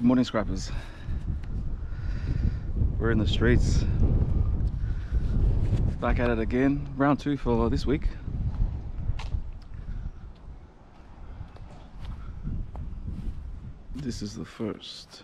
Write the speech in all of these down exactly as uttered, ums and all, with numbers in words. Good morning, scrappers. We're in the streets. Back at it again. Round two for this week. This is the first.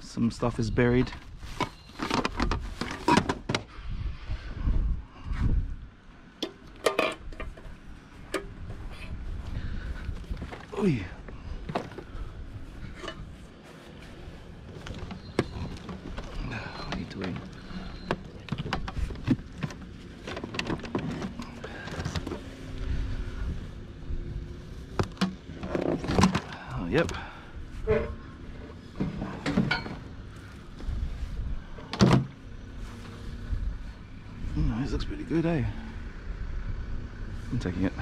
Some stuff is buried. Oh yeah. What are you doing? Oh, yep. Looks pretty good, eh? I'm taking it.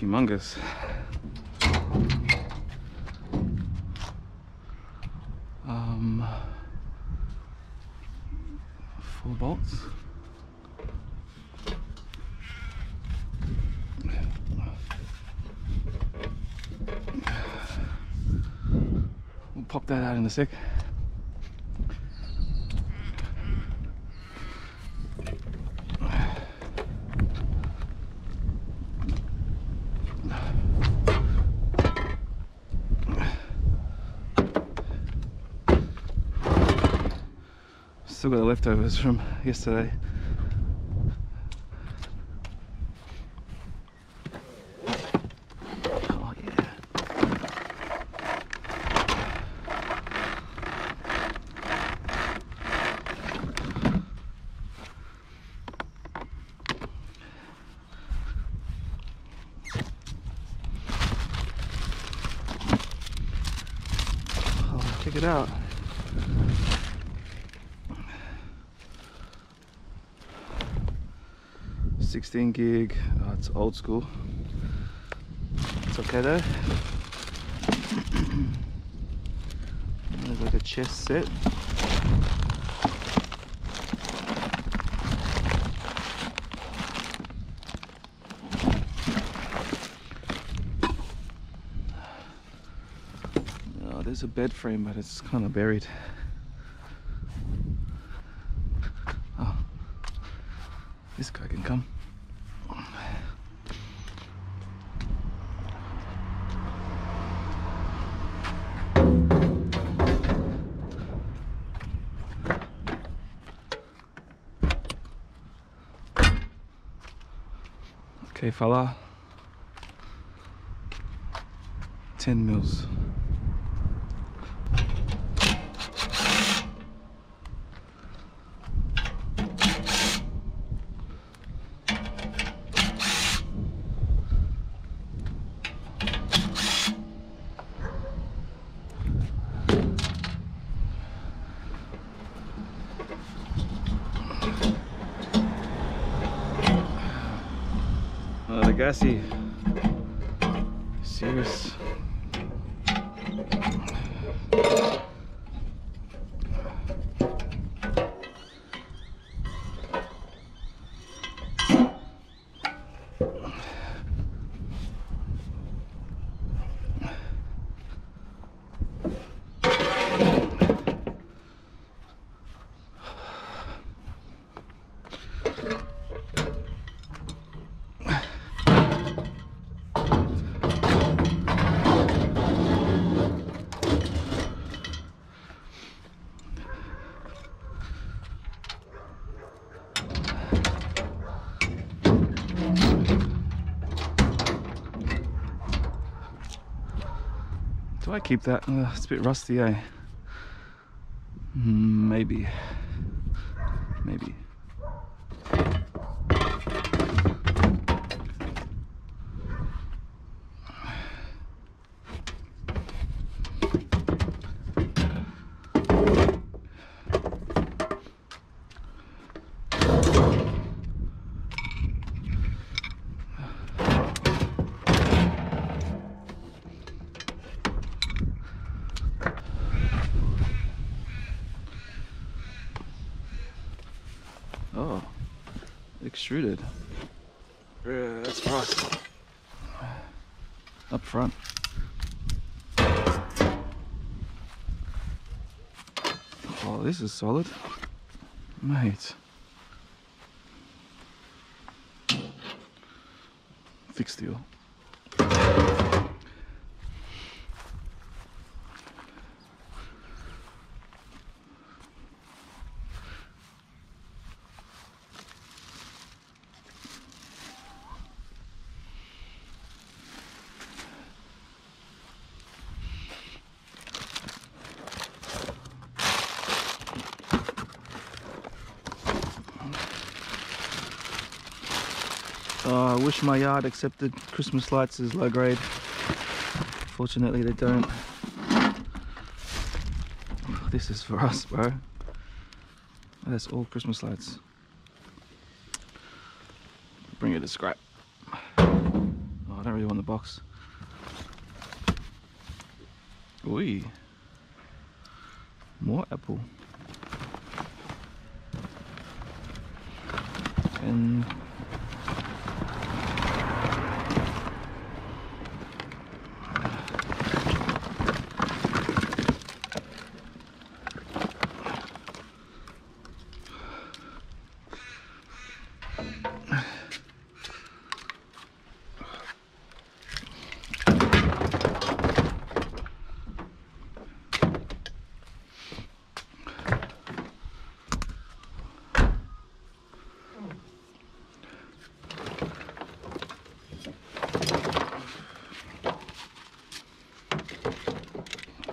Humongous. Four bolts. We'll pop that out in a sec. Still got the leftovers from yesterday. Oh yeah. Oh, check it out. sixteen gig, oh, it's old school. It's okay though. There's like a chess set. Oh, there's a bed frame, but it's kind of buried. Oh, this guy can come. Okay, fella, ten mils. Gassy, serious. Do I keep that? Uh, it's a bit rusty, eh? Maybe. Maybe. extruded. Yeah, that's possible. Up front. Oh, this is solid. Mate. Thick steel. Oh, I wish my yard accepted Christmas lights as low grade. Fortunately, they don't. Oh, this is for us, bro. That's all Christmas lights. Bring it to scrap. Oh, I don't really want the box. Oi. More apple. And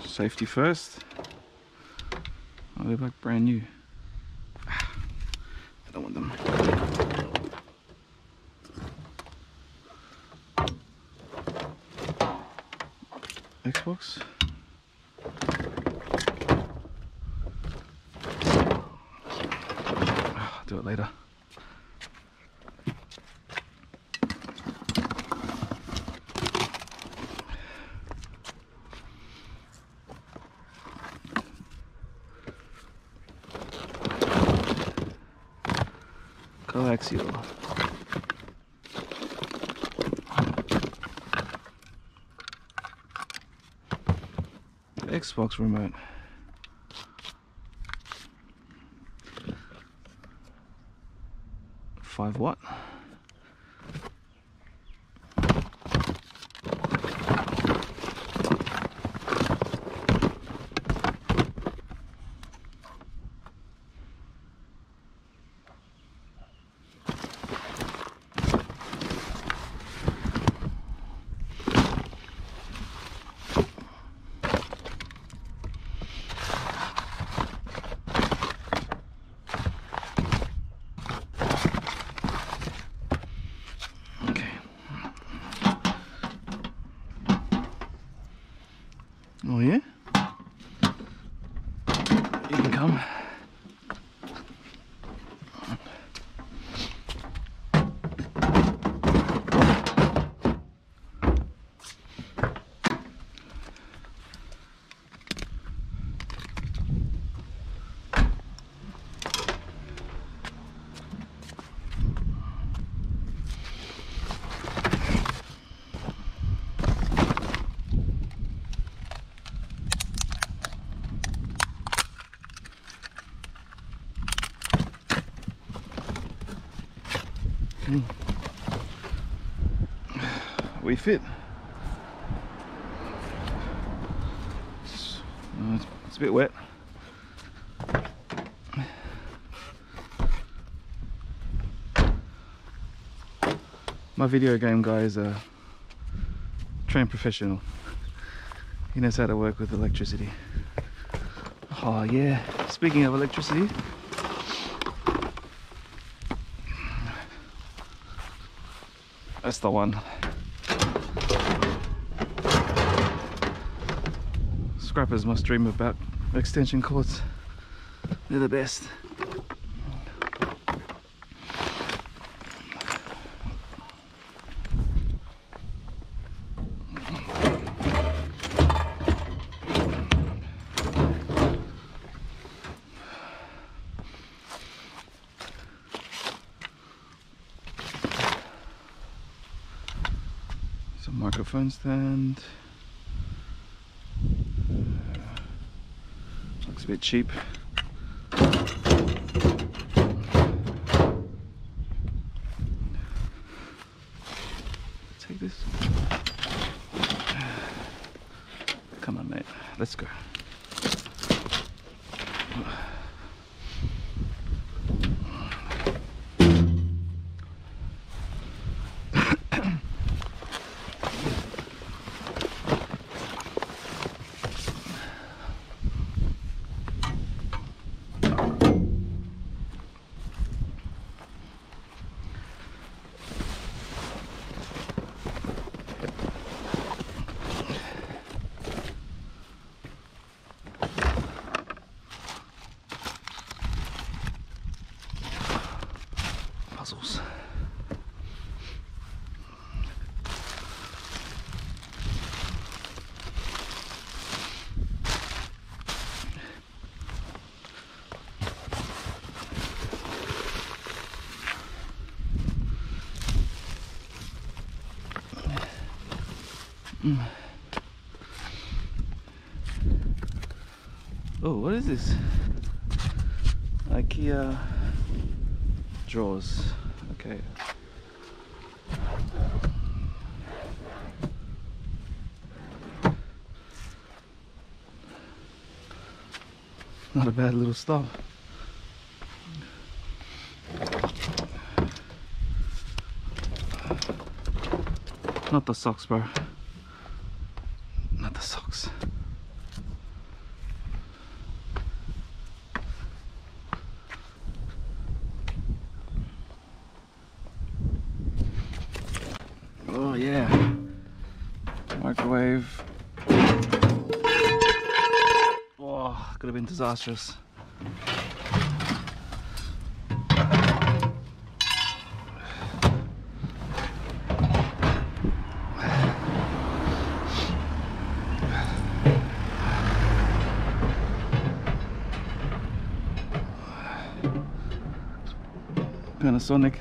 safety first. Oh, they're like brand new. Ah, I don't want them. Xbox. Ah, I'll do it later. Coaxial. Xbox remote. Five watt. Oh yeah? You can come. Mm. Wii Fit. It's, uh, it's, it's a bit wet. My video game guy is a trained professional. He knows how to work with electricity. Oh yeah, speaking of electricity, that's the one. Scrappers must dream about extension cords. They're the best. microphone stand. Uh, looks a bit cheap. Take this. Come on, mate. Let's go. Oh, what is this? IKEA drawers. Okay. Not a bad little stop. Not the socks, bro. Not the socks. Oh yeah, microwave. Oh, could have been disastrous. Panasonic.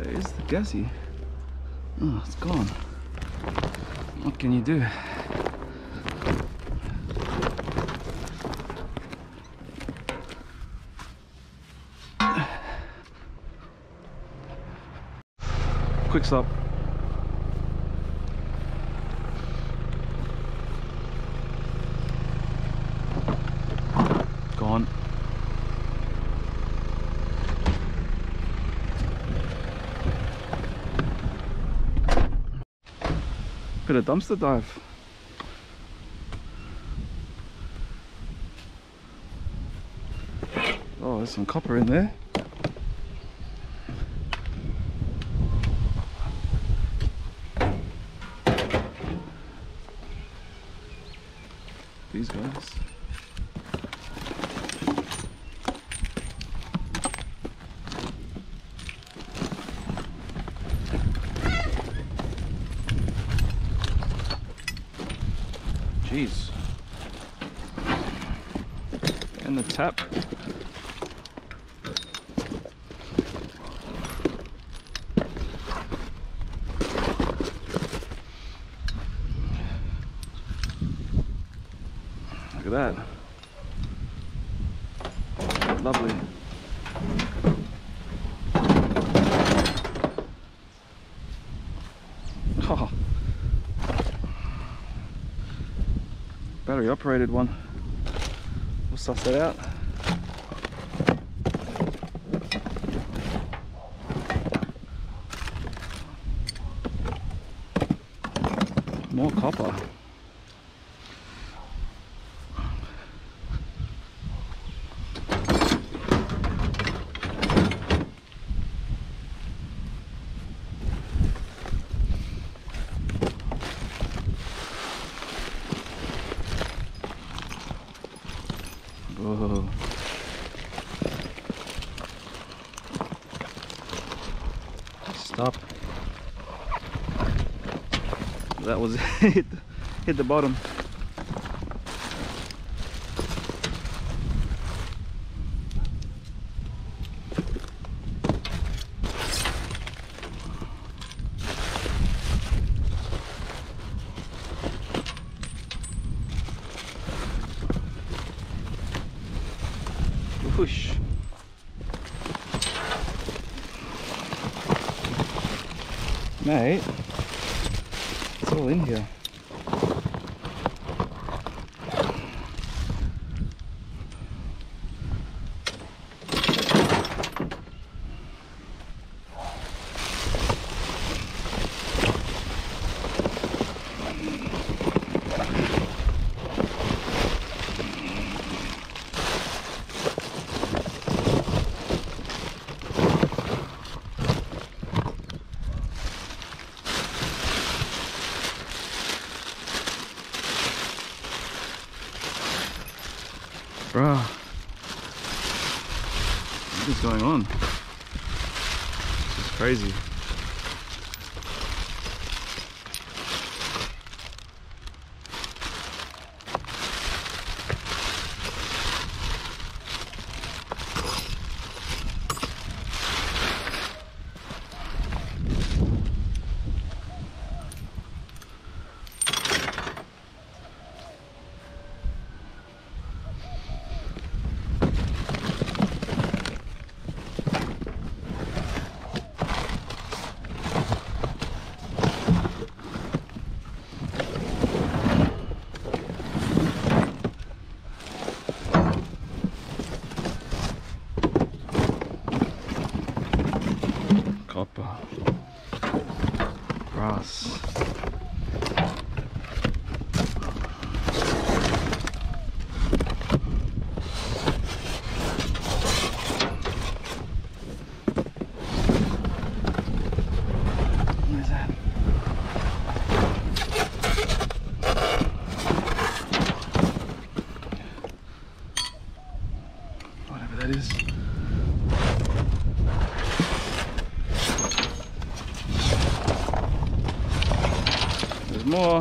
Where's the gassy? Oh, it's gone. What can you do? Quick stop. Gone. Bit of dumpster dive. Oh, there's some copper in there. These guys. Jeez. And the tap. Look at that. Lovely. Oh. Battery operated one. We'll suss that out. More copper. top. That was it. Hit the bottom. Push. Mate, it's all in here. Bruh, what is going on? This is crazy. Grass. More.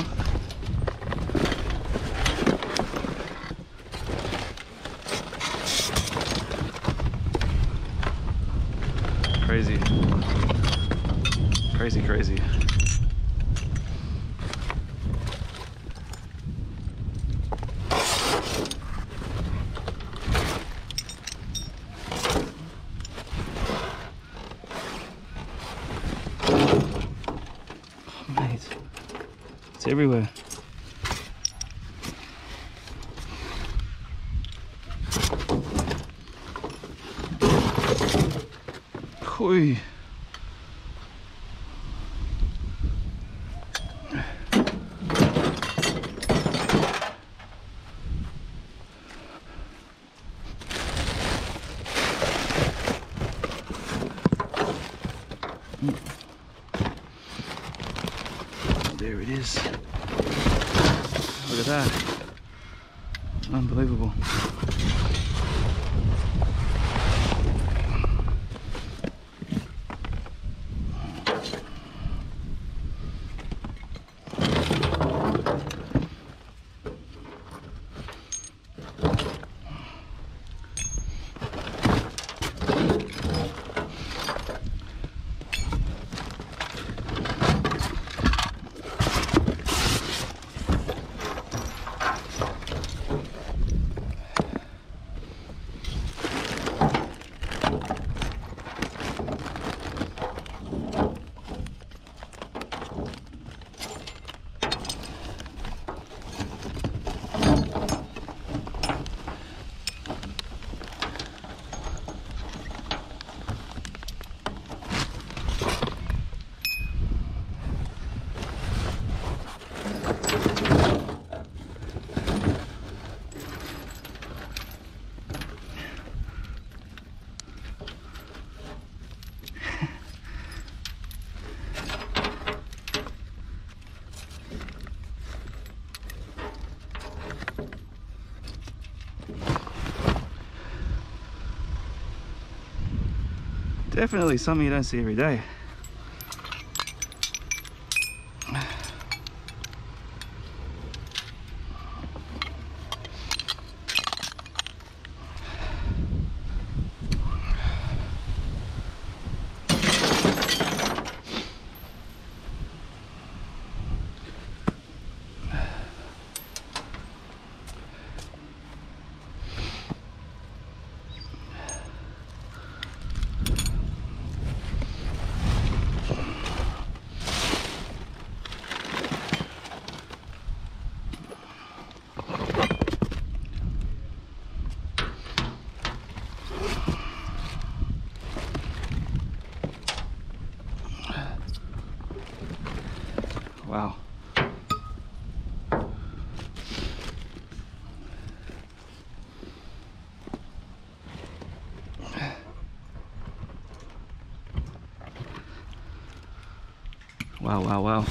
Crazy. Crazy, crazy. Everywhere. Oy. There it is. Look at that. Unbelievable. Definitely something you don't see every day. Wow. Wow, wow, wow.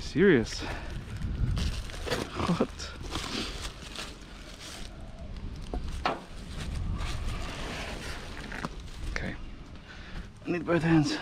Serious? What? Okay. I need both hands.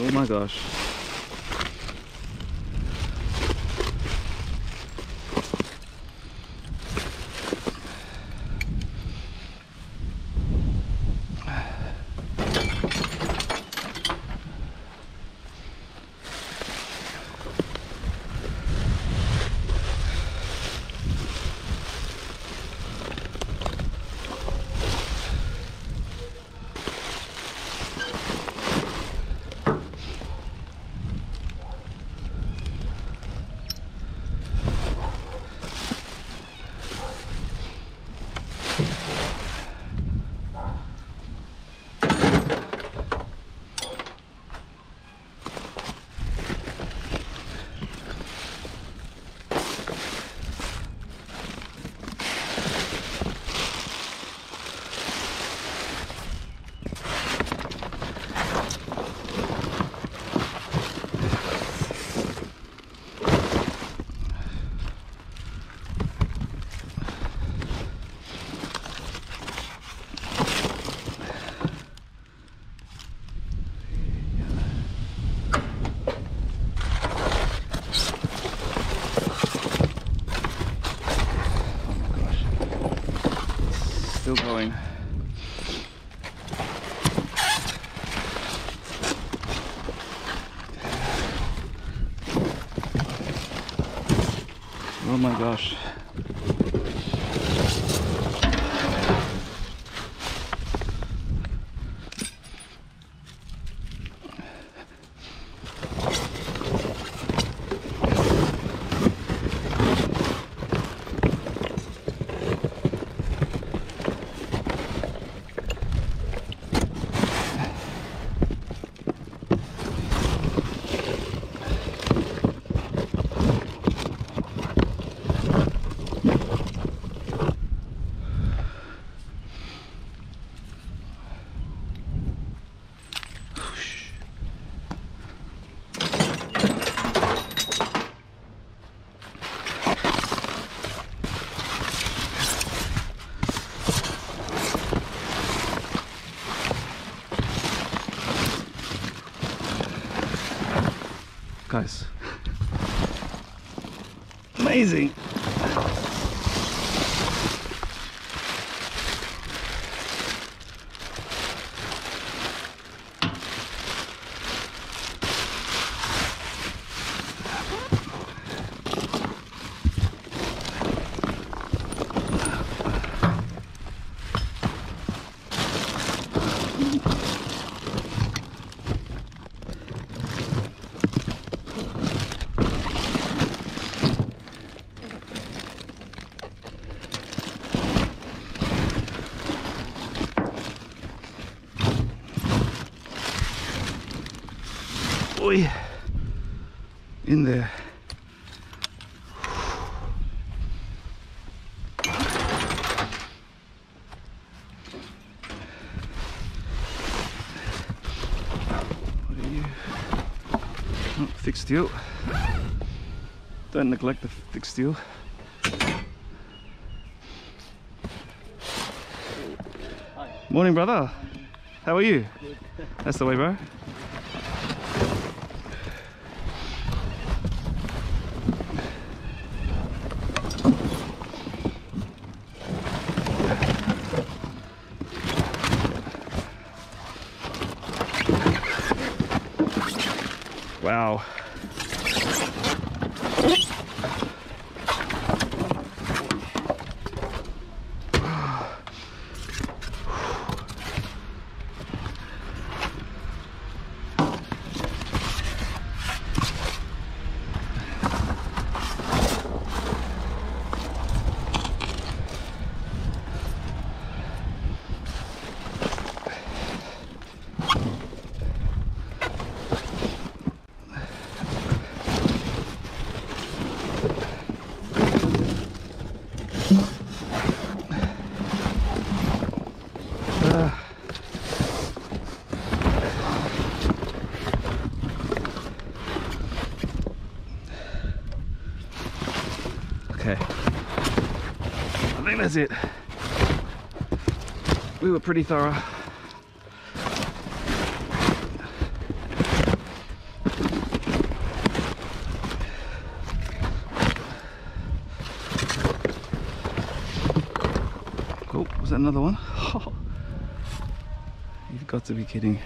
Oh my gosh. Still going. Oh my gosh. Guys, amazing. in there. What are you? Oh, thick steel. Don't neglect the thick steel. Morning, brother. How are you? Good. That's the way, bro. Wow. That's it. We were pretty thorough. Oh, was that another one? Oh, you've got to be kidding.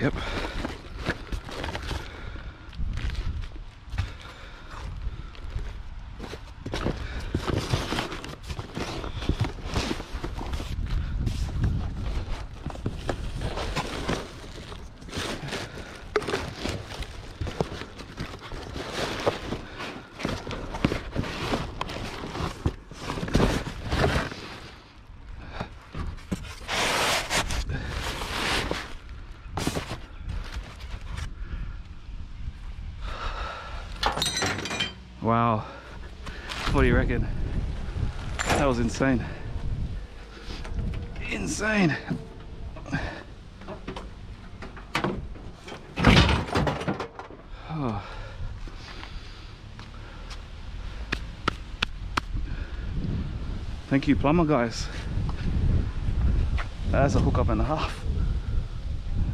Yep. Wow, what do you reckon? That was insane. Insane. Oh. Thank you, plumber guys. That's a hookup and a half.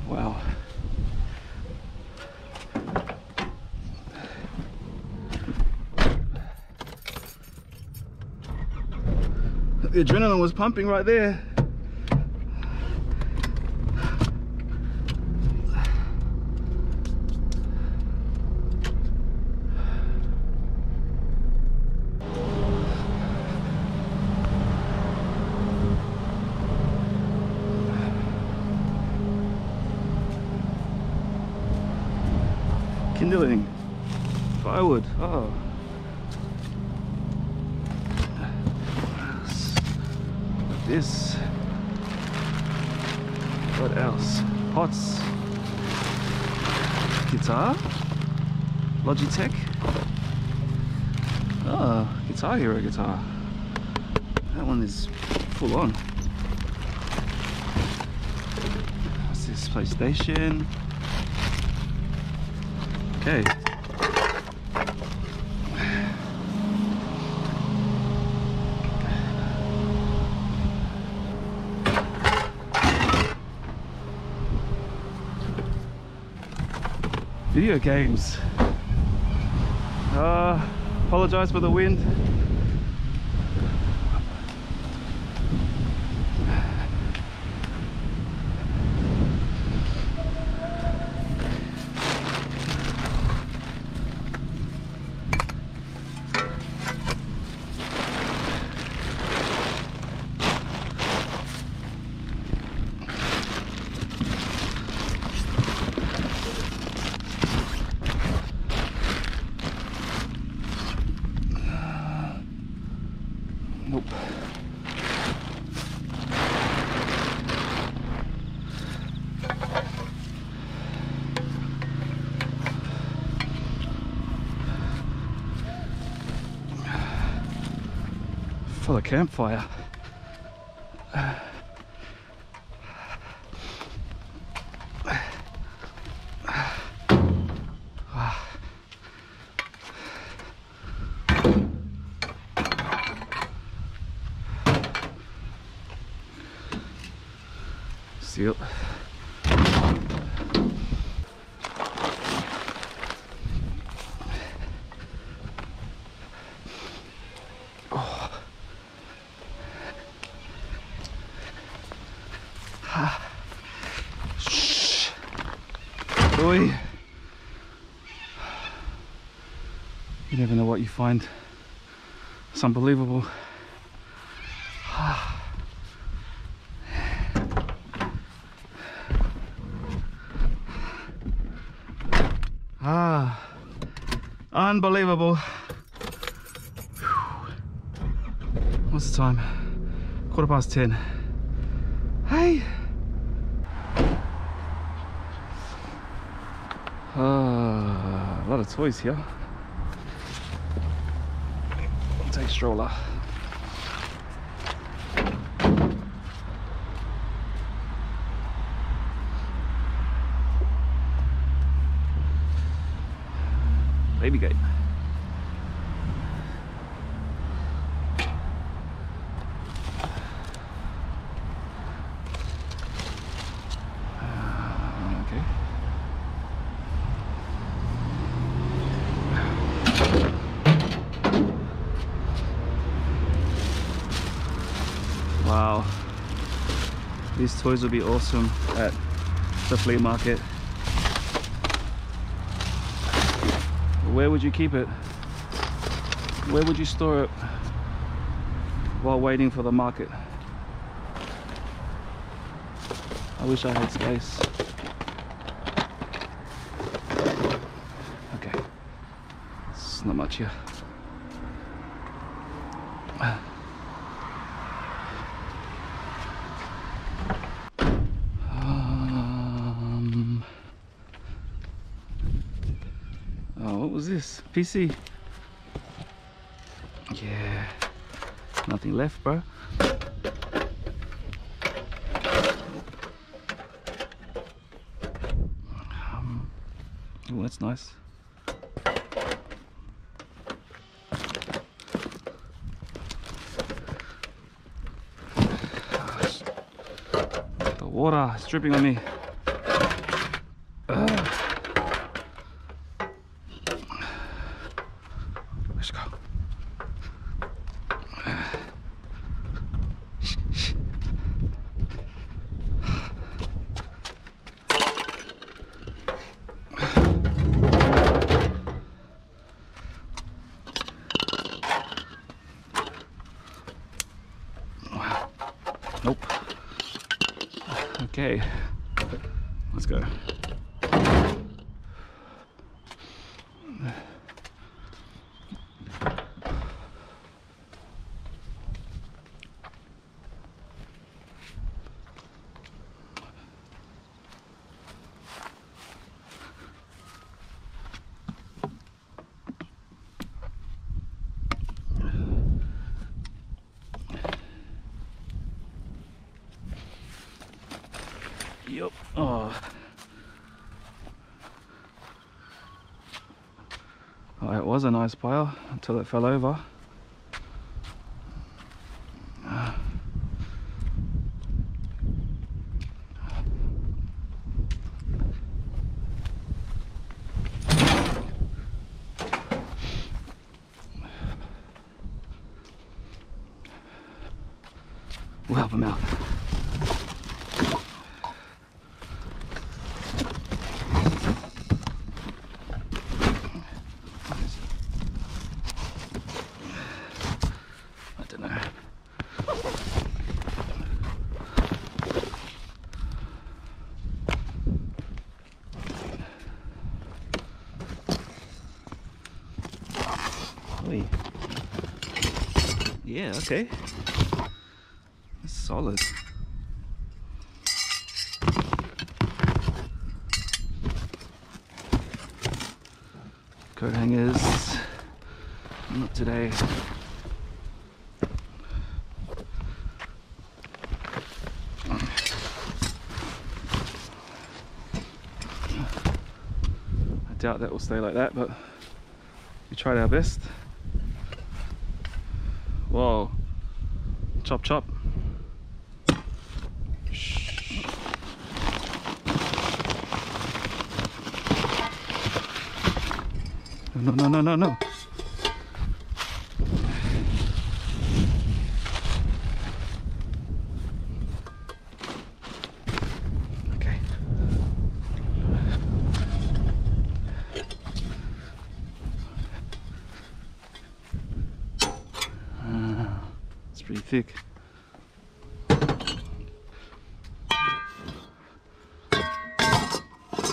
Wow. The adrenaline was pumping right there. Kindling firewood. Oh. This. What else? Pots. Guitar. Logitech. Oh, Guitar Hero guitar. That one is full on. What's this? PlayStation. Okay. Video games. Uh, apologize for the wind. Nope. Full of campfire. Seal. Oh. Ha. Shh. Oi. You never know what you find. It's unbelievable. Ah, unbelievable. Whew. What's the time? Quarter past ten. Hey. Ah, a lot of toys here. I'll take stroller. Baby gate. Uh, okay. Wow. These toys will be awesome at the flea market. Where would you keep it? Where would you store it while waiting for the market? I wish I had space. Okay, it's not much here. This P C, yeah, nothing left, bro. Um, oh, that's nice. The water is dripping on me. Nope. Okay, let's go. Yep. Oh. Oh, it was a nice pile until it fell over. Uh. We'll help him out. Yeah, okay. That's solid. Coat hangers. Not today. I doubt that will stay like that, but we tried our best. Whoa. Chop chop. Shh. No, no, no, no, no. Thick. There's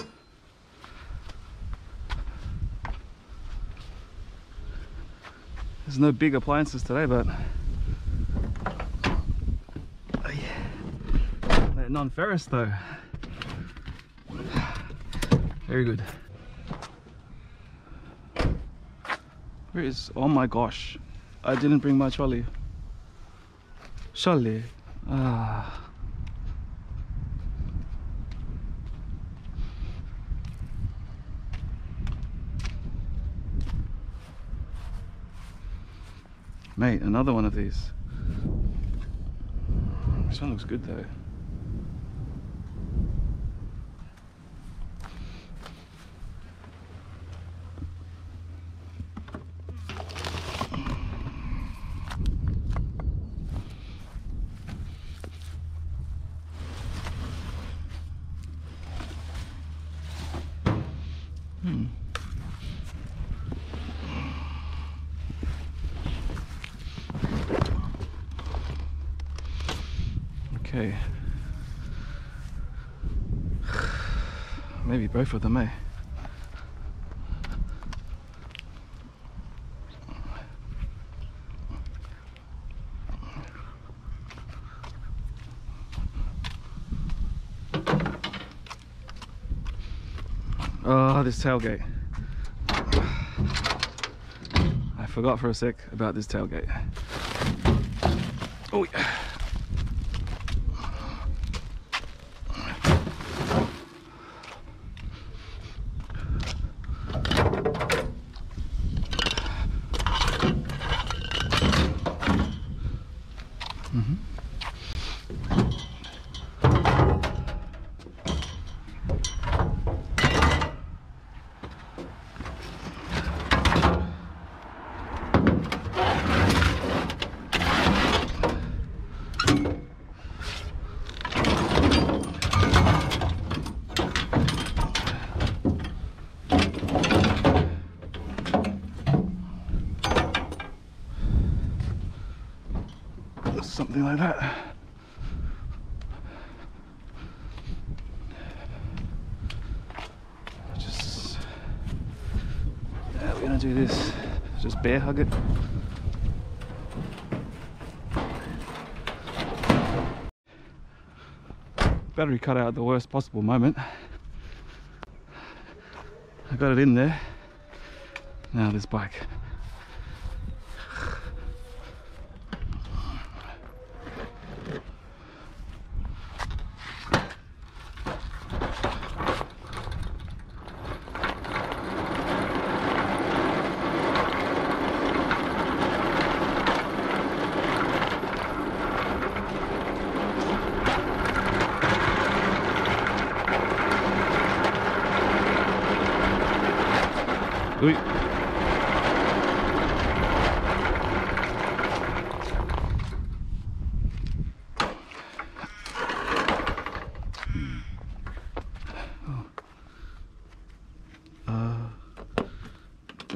no big appliances today, but oh, yeah. They're non-ferrous though. Very good. Where is? Oh my gosh! I didn't bring my trolley. Surely. Ah. Mate, another one of these. This one looks good though. Maybe both of them, eh? Oh, this tailgate. I forgot for a sec about this tailgate. Oh, yeah. Something like that. Just yeah, we're gonna do this. Just bear hug it. Battery cut out at the worst possible moment. I got it in there. Now this bike.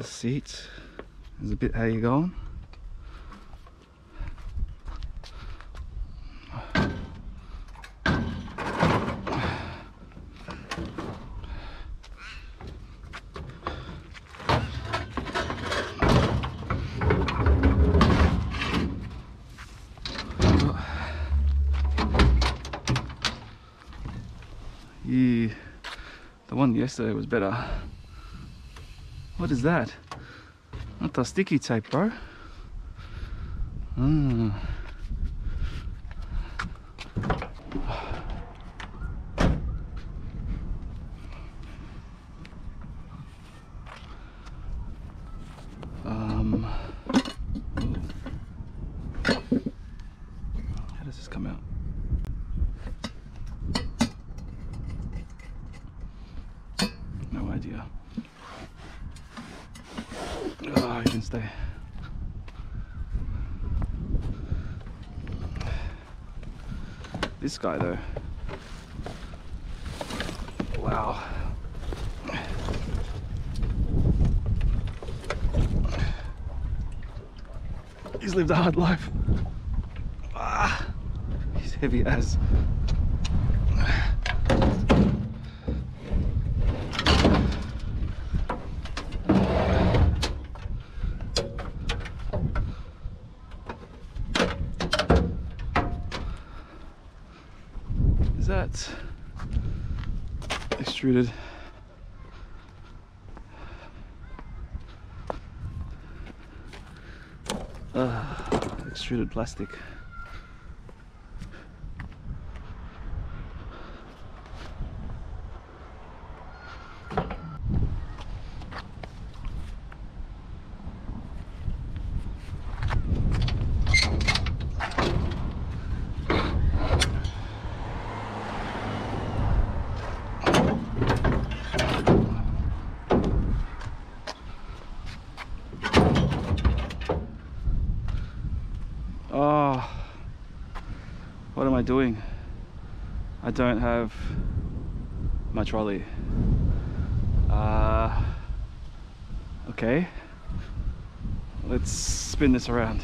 Seat is a bit how you going. one yesterday was better. What is that? Not the sticky tape, bro. Mm. Um. How does this come out? No idea. Oh, I can stay. This guy though. Wow. He's lived a hard life. Ah, he's heavy as. Extruded. Uh, extruded plastic. Doing. I don't have my trolley. Uh, okay, let's spin this around.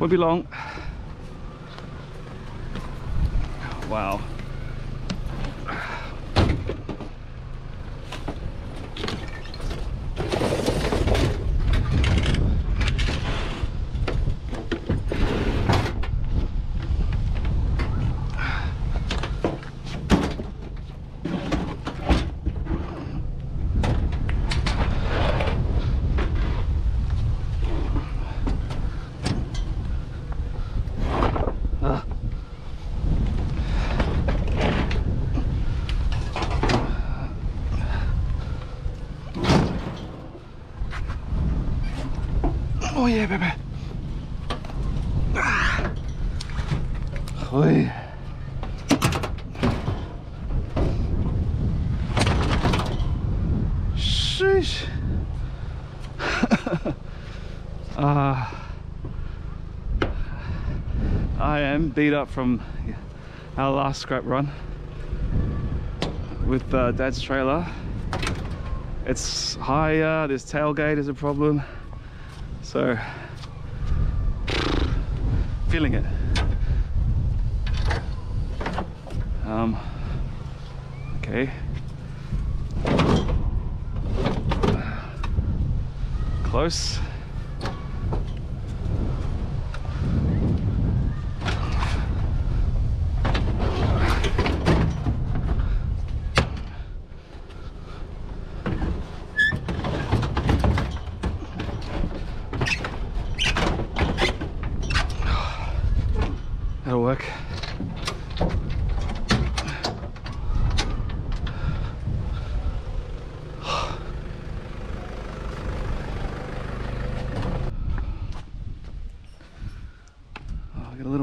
Won't be long. Wow. Oh yeah, baby. Ah. Oi. Sheesh. uh, I am beat up from our last scrap run with uh, Dad's trailer. It's higher, this tailgate is a problem. So, feeling it. Um, okay. Close.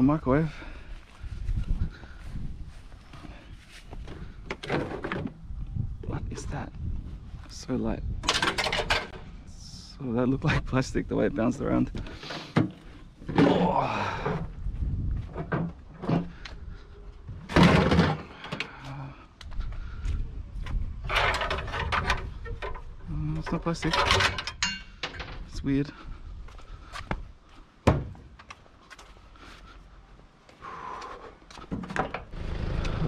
Microwave. What is that? So light. It's Oh, that looked like plastic the way it bounced around. Oh. Oh, it's not plastic. It's weird.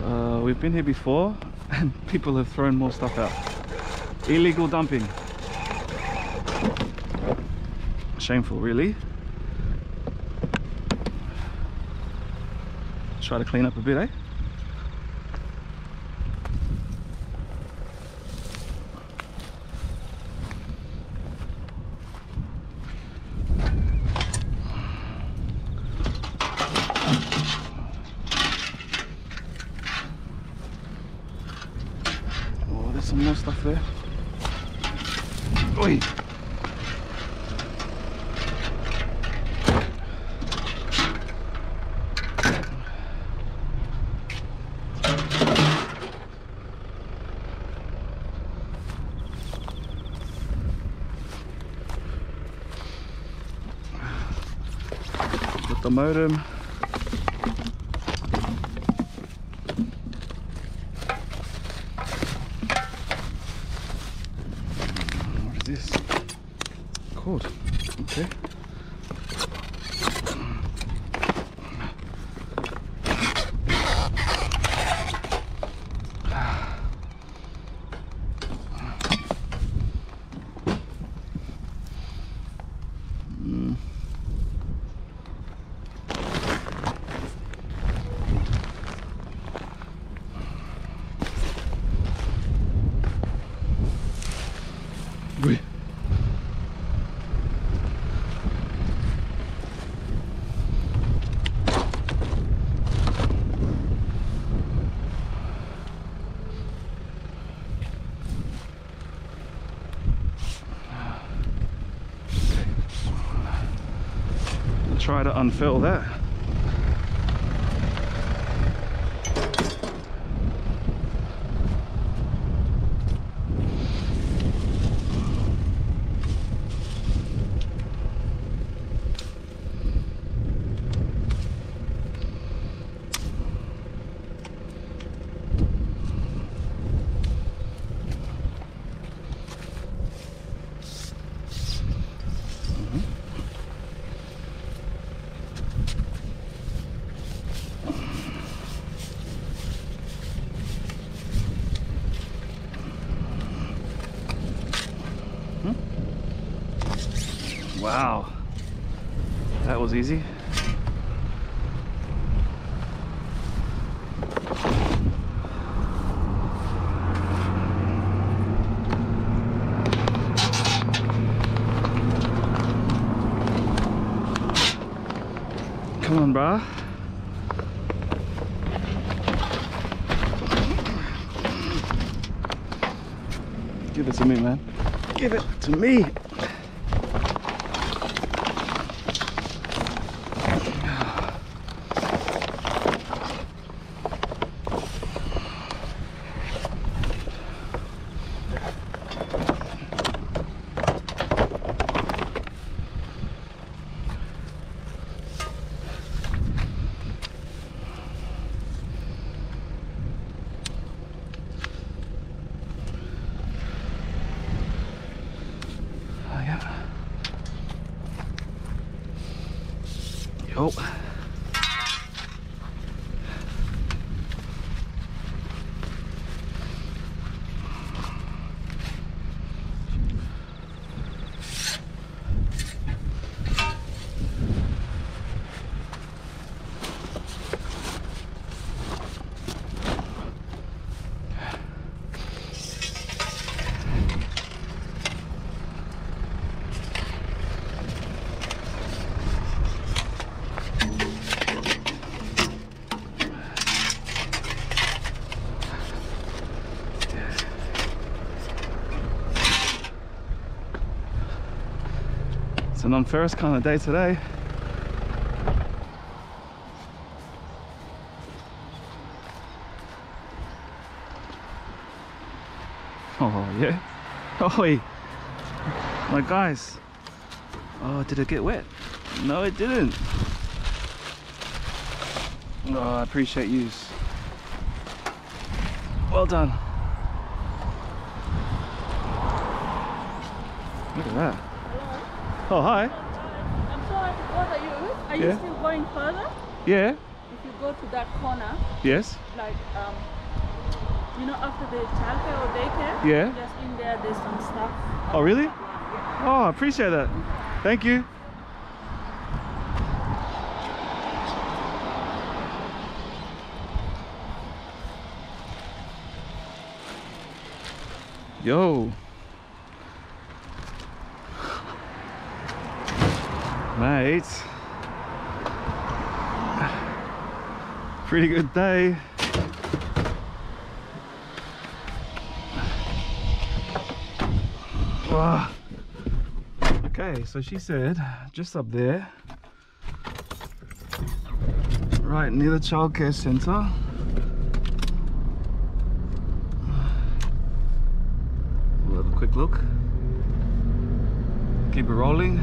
Uh, we've been here before and people have thrown more stuff out. Illegal dumping. Shameful, really. Try to clean up a bit, eh? Oh, there's some more stuff there. Oi! The modem. What is this? Cord. Okay. Try to unfurl that. Wow, that was easy. Come on, brah. Give it to me, man. Give it to me. Oh. It's an unfairest kind of day today. Oh yeah. Oi. My guys. Oh, did it get wet? No, it didn't. Oh, I appreciate yous. Well done. Look at that. Hello. Oh, hi. I'm sorry to bother you. Are yeah. you still going further? Yeah. If you go to that corner. Yes. Like, um, you know, after the childcare or daycare. Yeah. Just in there, there's some stuff. Oh, really? Yeah. Oh, I appreciate that. Thank you. Yo. Mate. Pretty good day. Wow. Okay, so she said just up there, right near the childcare center, look, keep it rolling.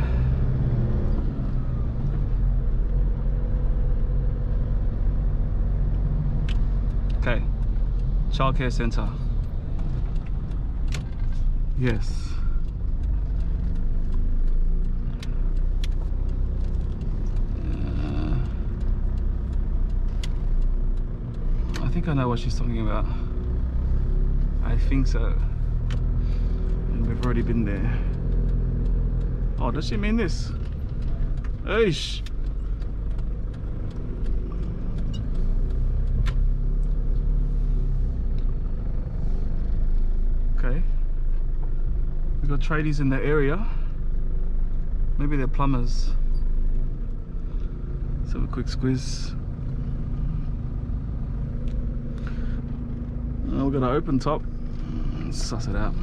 Okay, childcare center. Yes. uh, I think I know what she's talking about. I think so. We've already been there. Oh, does she mean this? Eish. Okay. We've got tradies in the area. Maybe they're plumbers. Let's have a quick squeeze. Oh, we've got an open top. Let's suss it out.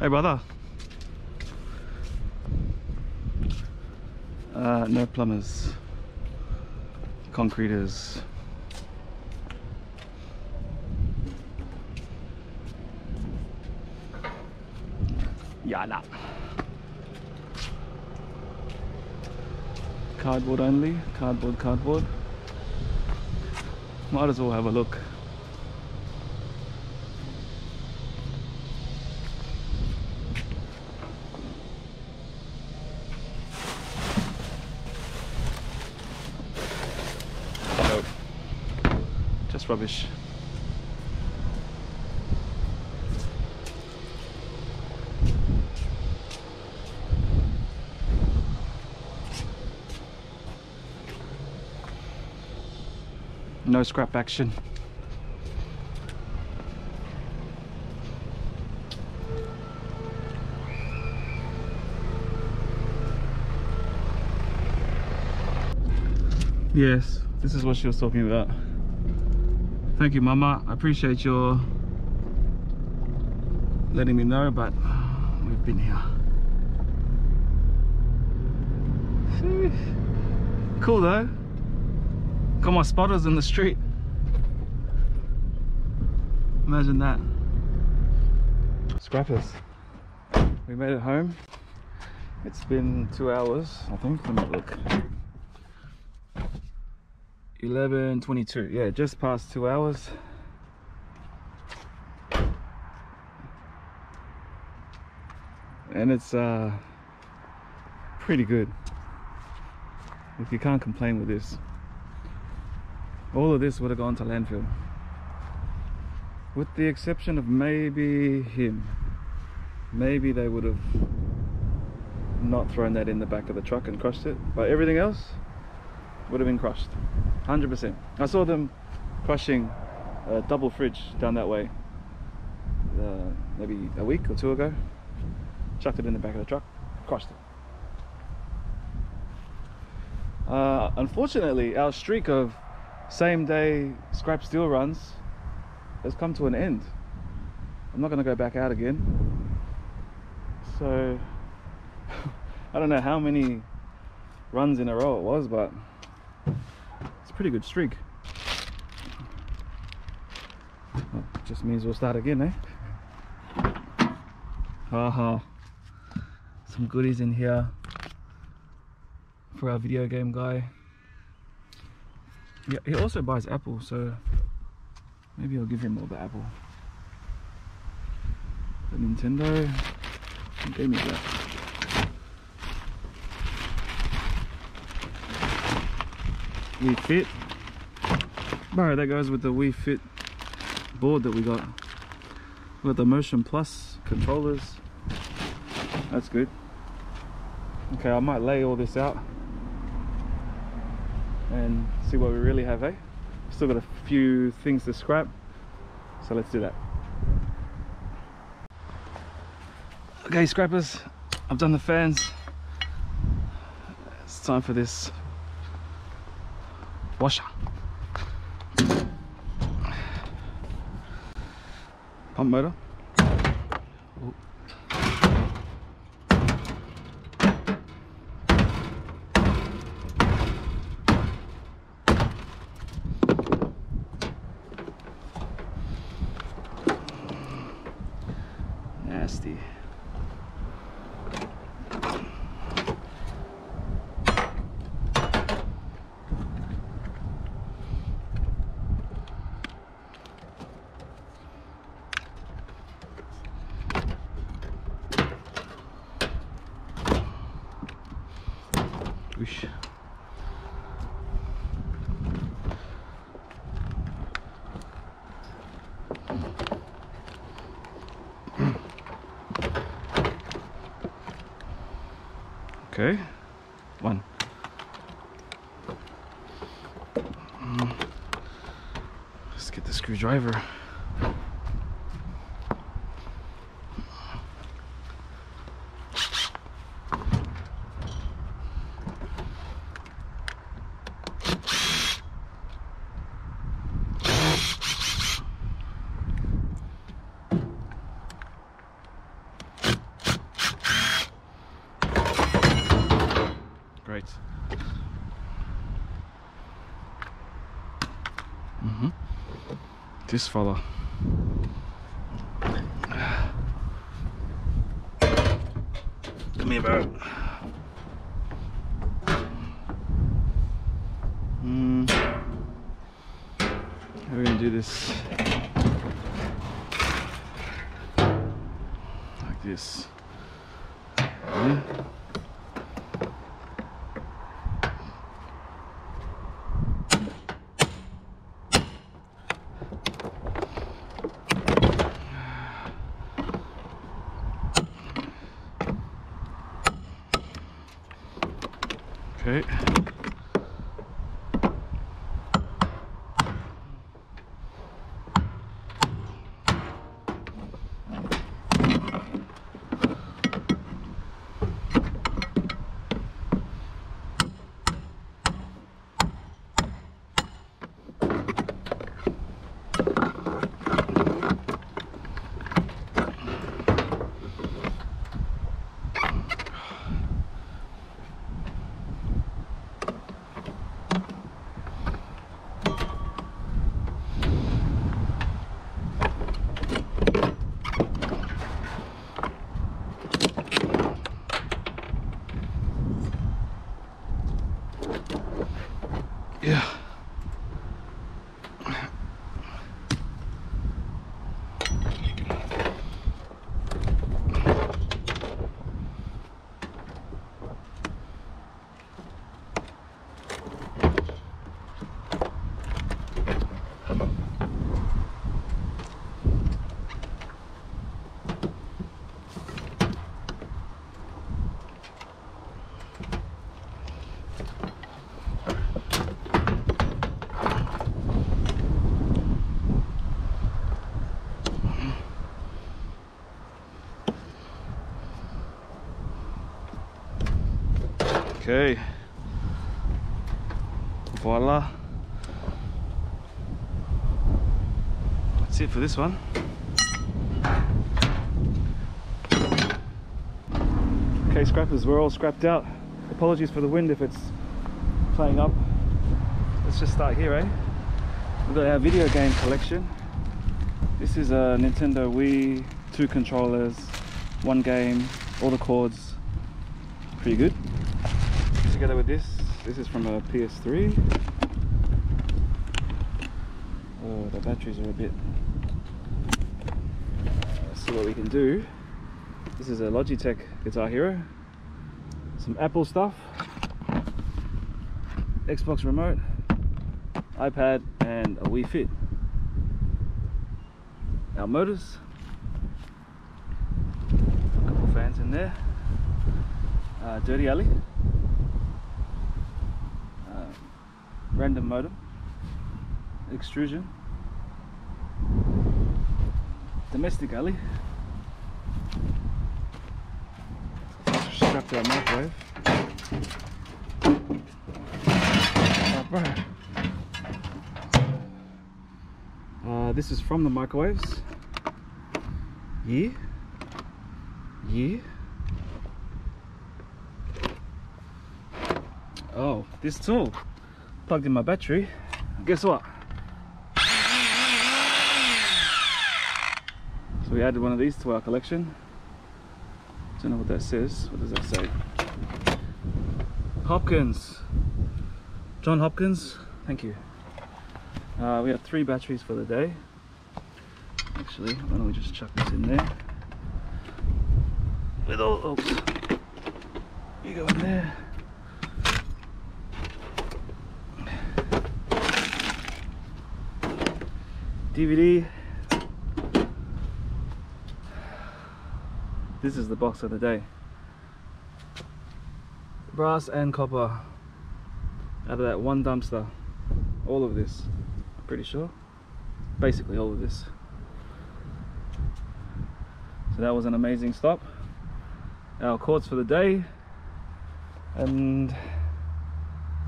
Hey brother. Uh, no plumbers. Concreters. Yala. Cardboard only. Cardboard, cardboard. Might as well have a look. Rubbish. No scrap action. Yes, this is what she was talking about. Thank you, Mama. I appreciate your letting me know, but we've been here. Cool though. Got my spotters in the street. Imagine that. Scrappers. We made it home. It's been two hours, I think. Let me look. eleven twenty-two, yeah, just past two hours. And it's uh, pretty good. If you can't complain with this. All of this would have gone to landfill. With the exception of maybe him. Maybe they would have not thrown that in the back of the truck and crushed it. But everything else would have been crushed. one hundred percent. I saw them crushing a double fridge down that way uh, maybe a week or two ago. Chucked it in the back of the truck, crushed it. Uh, unfortunately, our streak of same day scrap steel runs has come to an end. I'm not going to go back out again. So I don't know how many runs in a row it was, but it's a pretty good streak. Well, just means we'll start again, eh? Haha. Oh, some goodies in here for our video game guy. Yeah, he also buys Apple, so maybe I'll give him all the Apple. The Nintendo. He gave me that. Wii Fit. Bro, that goes with the Wii Fit board that we got. We got the Motion Plus controllers. That's good. Okay, I might lay all this out and see what we really have, eh? Still got a few things to scrap, so let's do that. Okay, scrappers, I've done the fans. It's time for this washer. Pump motor. Ooh. Nasty. Okay, one. Mm. Let's get the screwdriver. Mm-hmm. This fella. Come here, bro. Mm. How are we gonna do this? Like this. Yeah. Okay. Okay, voila, that's it for this one. Okay, scrappers, we're all scrapped out. Apologies for the wind if it's playing up. Let's just start here, eh? We've got our video game collection. This is a Nintendo Wii, two controllers, one game, all the cords. Pretty good. Together with this, this is from a P S three. Oh, the batteries are a bit... Let's see what we can do. This is a Logitech Guitar Hero. Some Apple stuff. Xbox remote, iPad, and a Wii Fit. Our motors. A couple fans in there. Uh, dirty alley. Uh, random modem. Extrusion. Domestic alley. Strapped to our microwave. Oh, bro. Uh, this is from the microwaves. Yeah. Yeah. Oh, this tool. Plugged in my battery. Guess what? So we added one of these to our collection. Don't know what that says. What does that say? Hopkins. John Hopkins. Thank you. Uh, we have three batteries for the day. Actually, why don't we just chuck this in there? With all, oops. You go in there. D V D. This is the box of the day. Brass and copper. Out of that one dumpster. All of this, I'm pretty sure. Basically all of this. So that was an amazing stop. Our cords for the day. And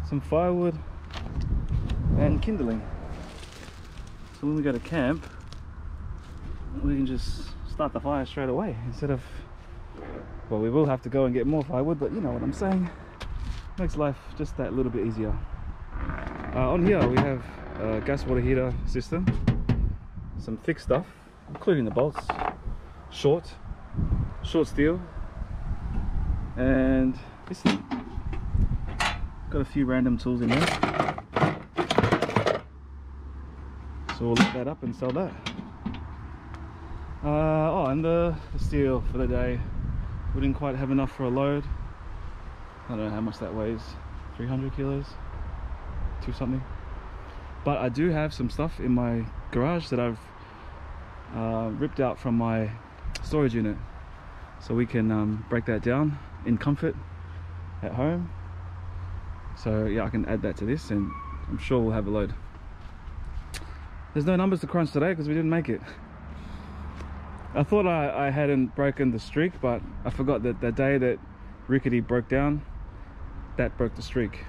some firewood and kindling. So when we go to camp, we can just start the fire straight away instead of, well, we will have to go and get more firewood, but you know what I'm saying. Makes life just that little bit easier. Uh, on here we have a gas water heater system, some thick stuff, including the bolts, short, short steel, and this thing. Got a few random tools in there. So we'll look that up and sell that. Uh, oh, and the, the steel for the day. We didn't quite have enough for a load. I don't know how much that weighs. three hundred kilos? Two something. But I do have some stuff in my garage that I've uh, ripped out from my storage unit. So we can um, break that down in comfort at home. So yeah, I can add that to this and I'm sure we'll have a load. There's no numbers to crunch today because we didn't make it. I thought I, I hadn't broken the streak, but I forgot that the day that Rickety broke down, that broke the streak.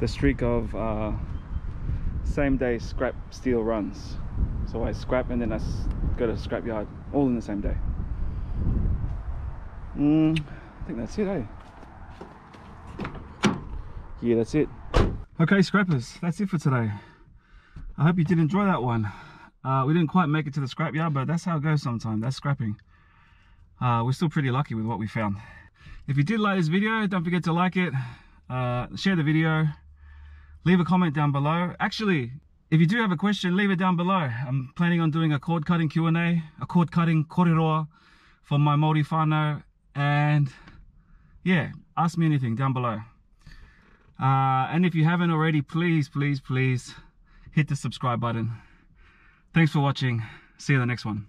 The streak of uh, same day scrap steel runs. So I scrap and then I go to the scrap yard, all in the same day. Mm, I think that's it, eh? Yeah, that's it. Okay, scrappers, that's it for today. I hope you did enjoy that one. Uh, we didn't quite make it to the scrapyard, but that's how it goes sometimes. That's scrapping. Uh, we're still pretty lucky with what we found. If you did like this video, don't forget to like it, uh, share the video, leave a comment down below. Actually, if you do have a question, leave it down below. I'm planning on doing a cord cutting Q and A, a cord cutting kōrero for my Māori whānau, and yeah, ask me anything down below. Uh, and if you haven't already, please, please, please, hit the subscribe button. Thanks for watching. See you in the next one.